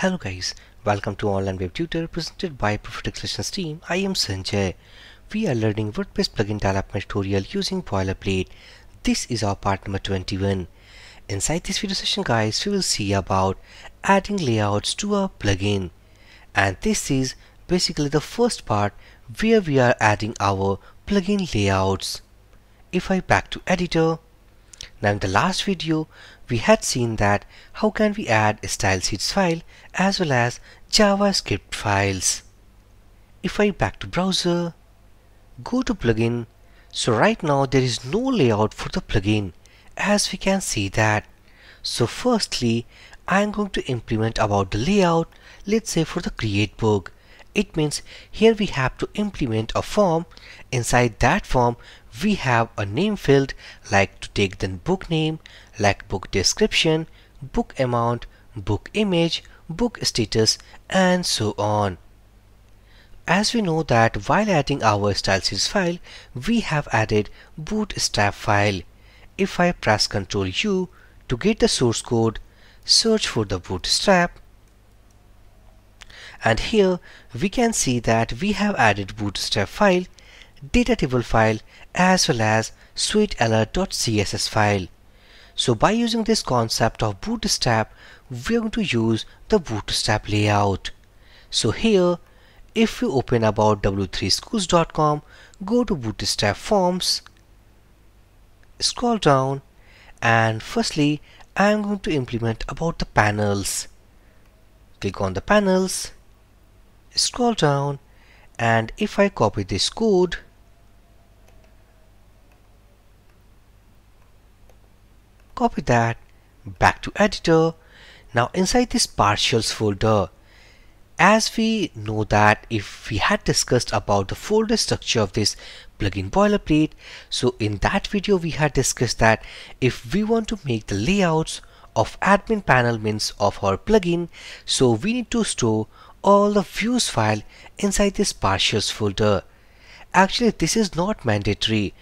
Hello guys, welcome to Online Web Tutor presented by Profit Xlerations team. I am Sanjay. We are learning WordPress plugin development tutorial using Boilerplate. This is our part number 21. Inside this video session guys, we will see about adding layouts to our plugin. And this is basically the first part where we are adding our plugin layouts. If I back to editor, now in the last video we had seen that how can we add a style sheets file as well as JavaScript files. If I back to browser, go to plugin, so right now there is no layout for the plugin as we can see that. So firstly I am going to implement about the layout, let's say for the create book. It means here we have to implement a form. Inside that form we have a name field like to take the book name, like book description, book amount, book image, book status and so on. As we know that while adding our style sheets file we have added bootstrap file. If I press Ctrl U to get the source code, search for the bootstrap. And here we can see that we have added bootstrap file, data table file as well as sweetalert.css file. So by using this concept of bootstrap, we are going to use the bootstrap layout. So here if we open about w3schools.com, go to bootstrap forms, scroll down, and firstly I am going to implement about the panels. Click on the panels, scroll down, and if I copy this code, copy that, back to editor. Now inside this partials folder, as we know that if we had discussed about the folder structure of this plugin boilerplate, so in that video we had discussed that if we want to make the layouts of admin panel means of our plugin, so we need to store all the views file inside this partials folder. Actually this is not mandatory,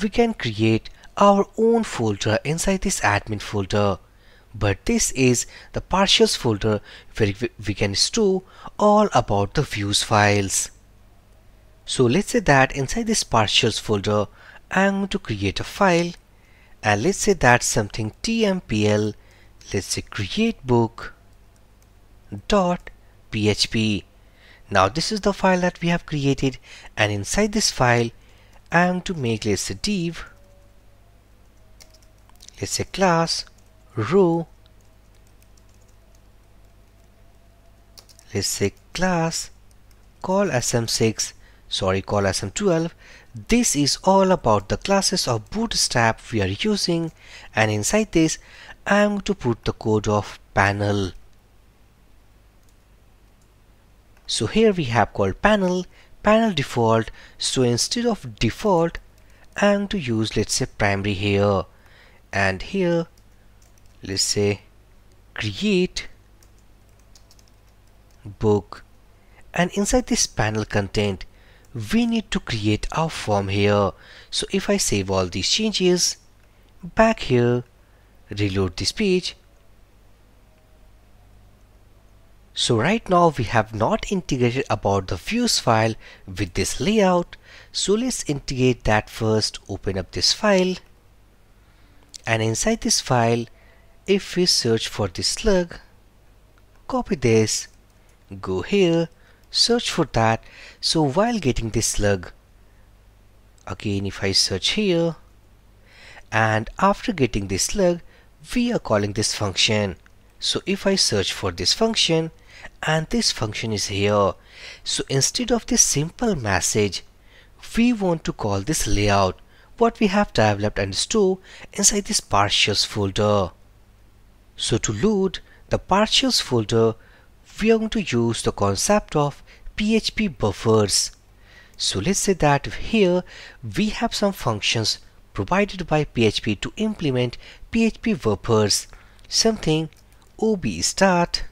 we can create our own folder inside this admin folder, but this is the partials folder where we can store all about the views files. So let's say that inside this partials folder I am going to create a file, and let's say that something tmpl, let's say createbook.php. Now this is the file that we have created, and inside this file I am to make, let's say div, let's say class row, let's say class call sm6, sorry call sm12. This is all about the classes of bootstrap we are using, and inside this I am going to put the code of panel. So here we have called panel, panel default. So instead of default I am going to use, let's say, primary here, and here let's say create book, and inside this panel content we need to create our form here. So if I save all these changes, back here, reload this page. So right now we have not integrated about the views file with this layout, so let's integrate that first. Open up this file, and inside this file if we search for this slug, copy this, go here, search for that. So while getting this slug, again if I search here, and after getting this slug we are calling this function. So if I search for this function, and this function is here. So instead of this simple message we want to call this layout what we have developed and stored inside this partials folder. So to load the partials folder we are going to use the concept of PHP buffers. So let's say that here we have some functions provided by PHP to implement PHP buffers, something ob start.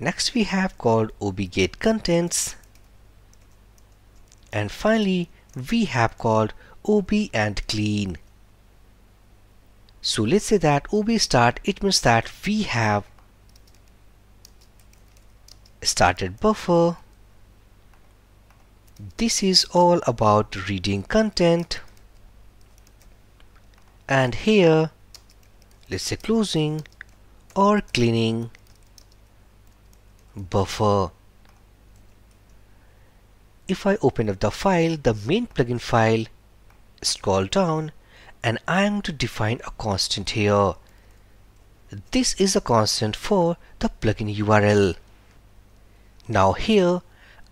Next we have called ob get contents, and finally we have called ob and clean. So let's say that ob start, it means that we have started buffer. This is all about reading content. And here, let's say closing or cleaning buffer. If I open up the file, the main plugin file, scroll down, and I am to define a constant here. This is a constant for the plugin URL. Now here,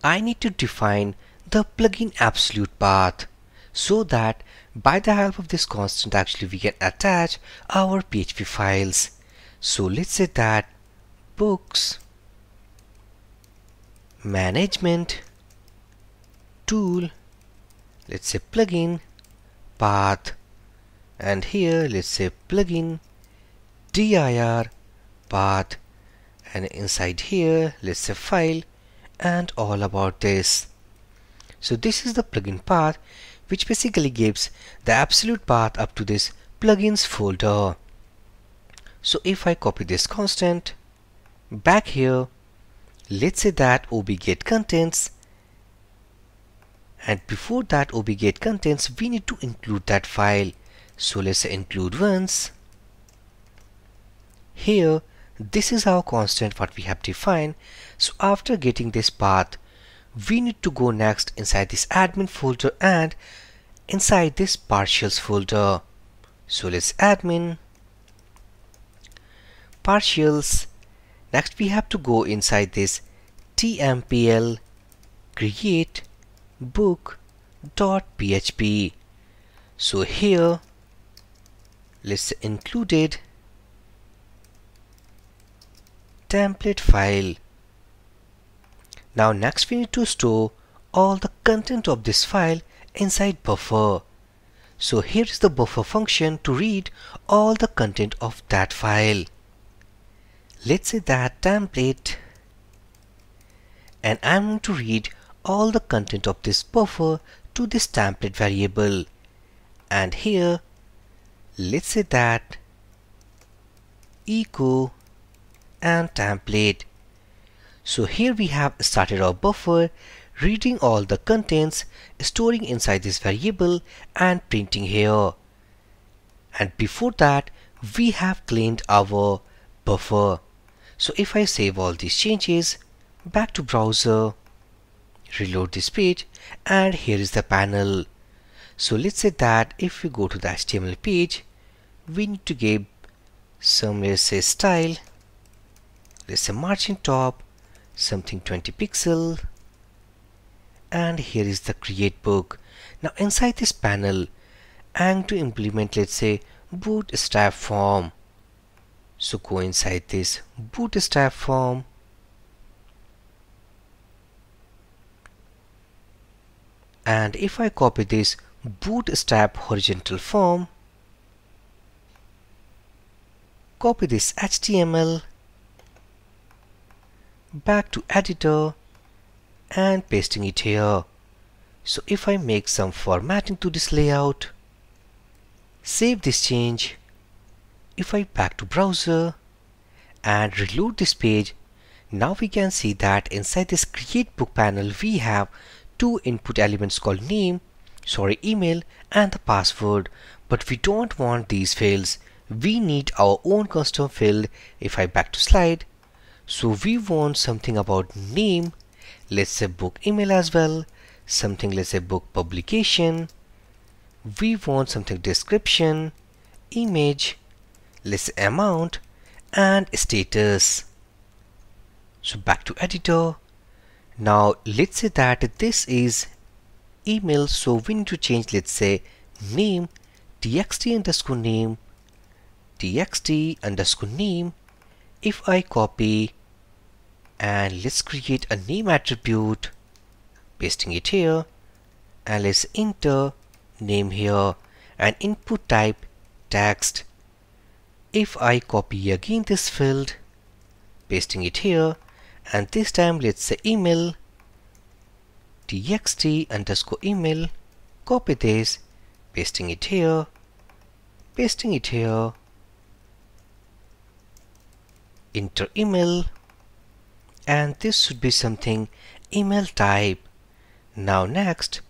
I need to define the plugin absolute path, so that by the help of this constant actually we can attach our PHP files. So let's say that books, management, tool, let's say plugin, path, and here let's say plugin, dir, path, and inside here let's say file, and all about this. So this is the plugin path, which basically gives the absolute path up to this plugins folder. So if I copy this constant back here, let's say that obGetContents, and before that obGetContents we need to include that file. So let's say include once. Here this is our constant what we have defined. So after getting this path, we need to go next inside this admin folder and inside this partials folder. So let's admin, partials. Next we have to go inside this tmpl create book.php. So here let's included template file. Now next we need to store all the content of this file inside buffer. So here is the buffer function to read all the content of that file. Let's say that template, and I'm going to read all the content of this buffer to this template variable. And here let's say that echo and template. So here we have started our buffer, reading all the contents, storing inside this variable and printing here. And before that we have cleaned our buffer. So if I save all these changes, back to browser, reload this page, and here is the panel. So let's say that if we go to the HTML page, we need to give some, let's say style, let's say margin top, something 20 pixel, and here is the create book. Now inside this panel I'm to implement, let's say bootstrap form. So go inside this bootstrap form, and if I copy this bootstrap horizontal form, copy this HTML, back to editor and pasting it here. So if I make some formatting to this layout, save this change, if I back to browser and reload this page, now we can see that inside this create book panel we have two input elements called name, email and the password, but we don't want these fields. We need our own custom field. If I back to slide, so we want something about name, let's say book email as well, something let's say book publication, we want something description, image, let's say amount and status. So back to editor. Now let's say that this is email, so we need to change, let's say name txt underscore name. If I copy and let's create a name attribute, pasting it here, and let's enter name here and input type text. If I copy again this field, pasting it here, and this time let's say email txt underscore email, copy this, pasting it here, enter email, and this should be something email type. Now next,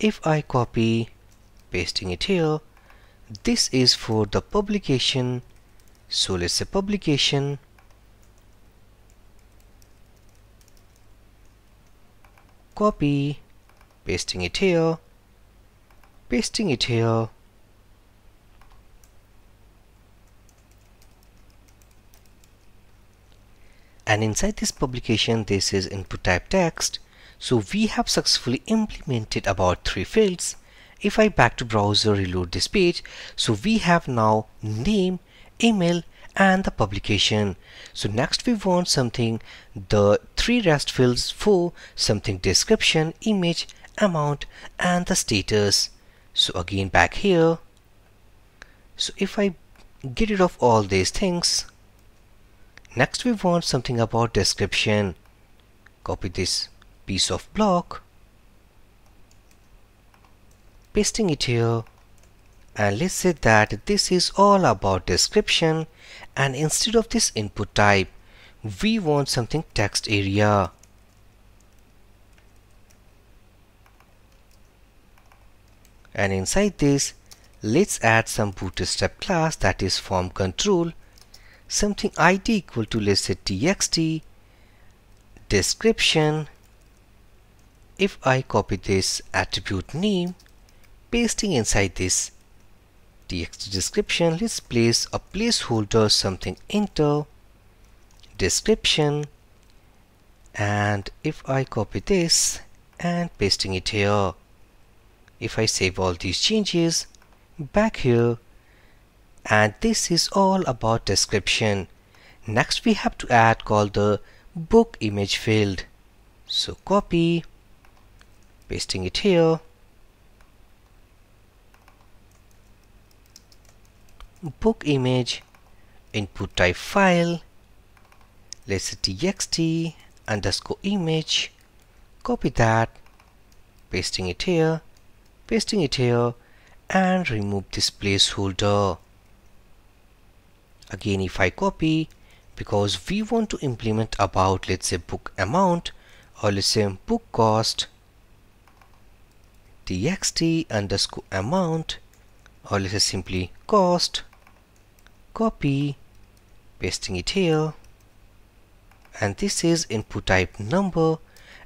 if I copy, pasting it here, this is for the publication, so let's say publication. Copy, pasting it here, pasting it here. And inside this publication, this is input type text. So we have successfully implemented about 3 fields. If I back to browser, reload this page, so we have now name, email and the publication. So next we want something, the 3 rest fields for something description, image, amount and the status. So again back here. So if I get rid of all these things, next we want something about description. Copy this piece of block, pasting it here, and let's say that this is all about description, and instead of this input type we want something text area. And inside this let's add some bootstrap class, that is form control, something id equal to let's say txt description. If I copy this attribute name, pasting inside this txt description, let's place a placeholder something enter description, and if I copy this and pasting it here, if I save all these changes back here, and this is all about description. Next we have to add call the book image field, so copy, pasting it here, book image, input type file, let's say txt underscore image, copy that, pasting it here, pasting it here, and remove this placeholder. Again if I copy, because we want to implement about let's say book amount or let's say book cost, txt underscore amount or let's say simply cost, copy, pasting it here, and this is input type number,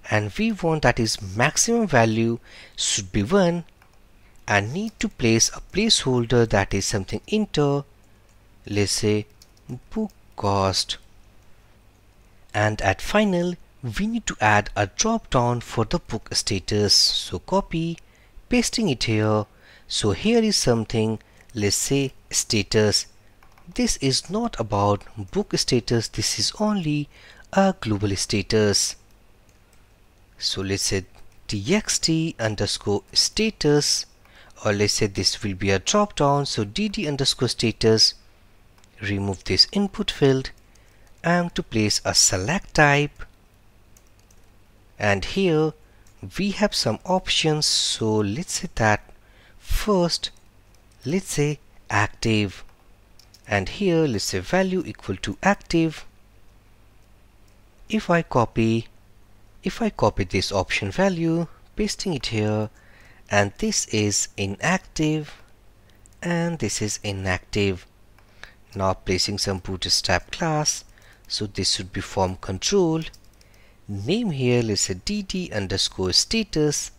and we want that is maximum value should be 1, and need to place a placeholder that is something enter let's say book cost, and at final we need to add a drop down for the book status, so copy, pasting it here. So here is something let's say status. This is not about book status, this is only a global status. So let's say txt underscore status, or let's say this will be a drop down, so dd underscore status, remove this input field and to place a select type, and here we have some options. So let's say that first let's say active, and here let's say value equal to active. If I copy this option value, pasting it here, and this is inactive and this is inactive. Now placing some bootstrap class, so this should be form control, name here let's say dd underscore status.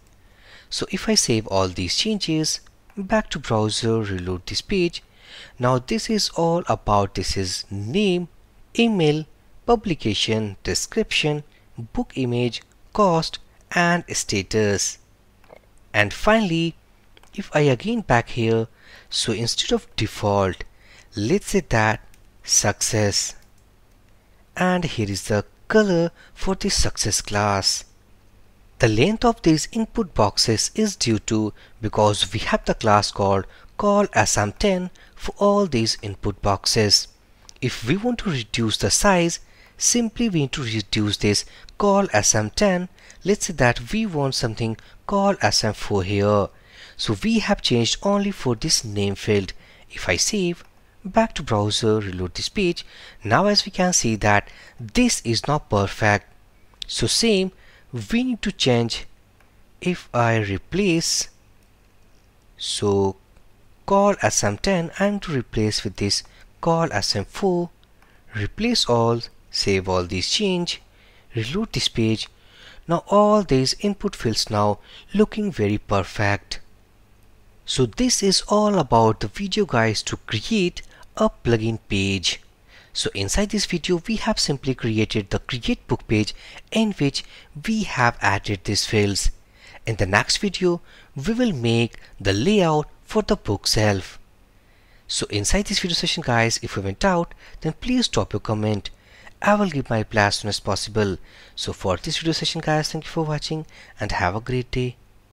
So if I save all these changes, back to browser, reload this page, now this is all about, this is name, email, publication, description, book image, cost and status. And finally if I again back here, so instead of default let's say that success, and here is the color for the success class. The length of these input boxes is due to because we have the class called callAssam10 for all these input boxes. If we want to reduce the size, simply we need to reduce this callAssam10. Let's say that we want something callAssam4 here. So we have changed only for this name field. If I save, Back to browser, reload this page. Now as we can see that this is not perfect. So same we need to change. If I replace, so call SM10, I'm to replace with this call SM4, replace all, save all these change, reload this page. Now all these input fields now looking very perfect. So this is all about the video guys to create a plugin page. So inside this video we have simply created the create book page in which we have added these fields. In the next video we will make the layout for the book shelf. So inside this video session guys, if you went out, then please drop your comment. I will give my reply as soon as possible. So for this video session guys, thank you for watching and have a great day.